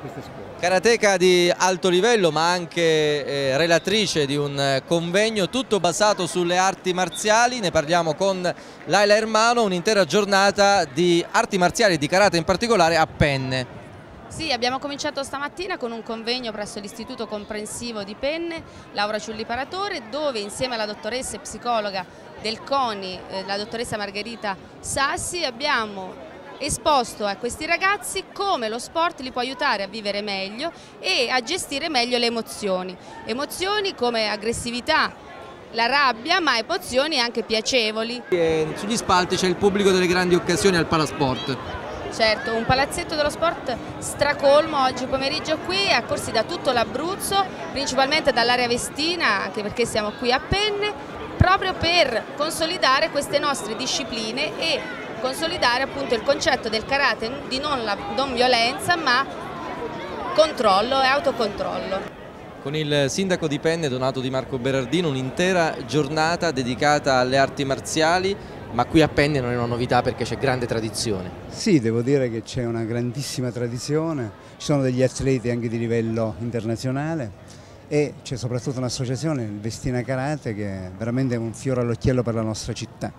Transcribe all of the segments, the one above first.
queste scuole. Karateka di alto livello, ma anche relatrice di un convegno tutto basato sulle arti marziali. Ne parliamo con Laila Hermano, un'intera giornata di arti marziali e di karate in particolare a Penne. Sì, abbiamo cominciato stamattina con un convegno presso l'Istituto Comprensivo di Penne, Laura Ciulli Paratore, dove insieme alla dottoressa e psicologa del CONI, la dottoressa Margherita Sassi, abbiamo esposto a questi ragazzi come lo sport li può aiutare a vivere meglio e a gestire meglio le emozioni. Emozioni come aggressività, la rabbia, ma emozioni anche piacevoli. E sugli spalti c'è il pubblico delle grandi occasioni al Palasport. Certo, un palazzetto dello sport stracolmo oggi pomeriggio qui, accorsi da tutto l'Abruzzo, principalmente dall'area Vestina, anche perché siamo qui a Penne, proprio per consolidare queste nostre discipline e consolidare appunto il concetto del karate di non violenza, ma controllo e autocontrollo. Con il sindaco di Penne, Donato Di Marco Berardino, un'intera giornata dedicata alle arti marziali, ma qui a Penne non è una novità perché c'è grande tradizione. Sì, devo dire che c'è una grandissima tradizione, ci sono degli atleti anche di livello internazionale e c'è soprattutto un'associazione, il Vestina Karate, che è veramente un fiore all'occhiello per la nostra città.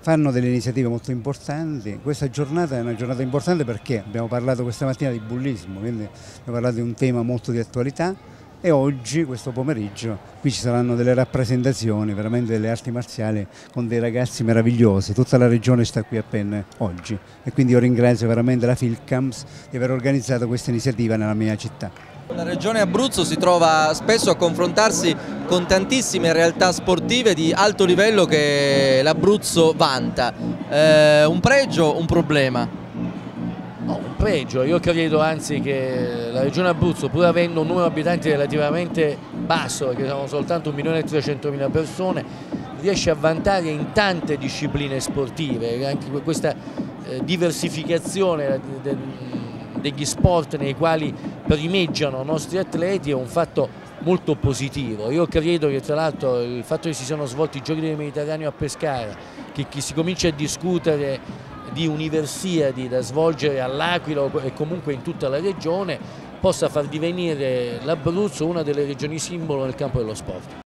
Fanno delle iniziative molto importanti. Questa giornata è una giornata importante perché abbiamo parlato questa mattina di bullismo, quindi abbiamo parlato di un tema molto di attualità, e oggi, questo pomeriggio, qui ci saranno delle rappresentazioni veramente delle arti marziali con dei ragazzi meravigliosi. Tutta la regione sta qui a Penne oggi e quindi io ringrazio veramente la Filcams di aver organizzato questa iniziativa nella mia città. La regione Abruzzo si trova spesso a confrontarsi con tantissime realtà sportive di alto livello che l'Abruzzo vanta. Un pregio, un problema? No, un pregio. Io credo anzi che la regione Abruzzo, pur avendo un numero di abitanti relativamente basso, perché sono soltanto 1.300.000 persone, riesce a vantare in tante discipline sportive. Anche questa diversificazione degli sport nei quali primeggiano i nostri atleti è un fatto molto positivo. Io credo che tra l'altro il fatto che si siano svolti i giochi del Mediterraneo a Pescara, che si comincia a discutere di universiadi da svolgere all'Aquila e comunque in tutta la regione, possa far divenire l'Abruzzo una delle regioni simbolo nel campo dello sport.